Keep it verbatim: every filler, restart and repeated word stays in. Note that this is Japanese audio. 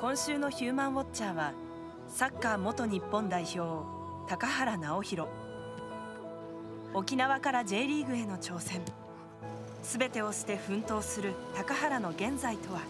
今週のヒューマンウォッチャーはサッカー元日本代表高原直弘。沖縄から J リーグへの挑戦、全てを捨て奮闘する高原の現在とは。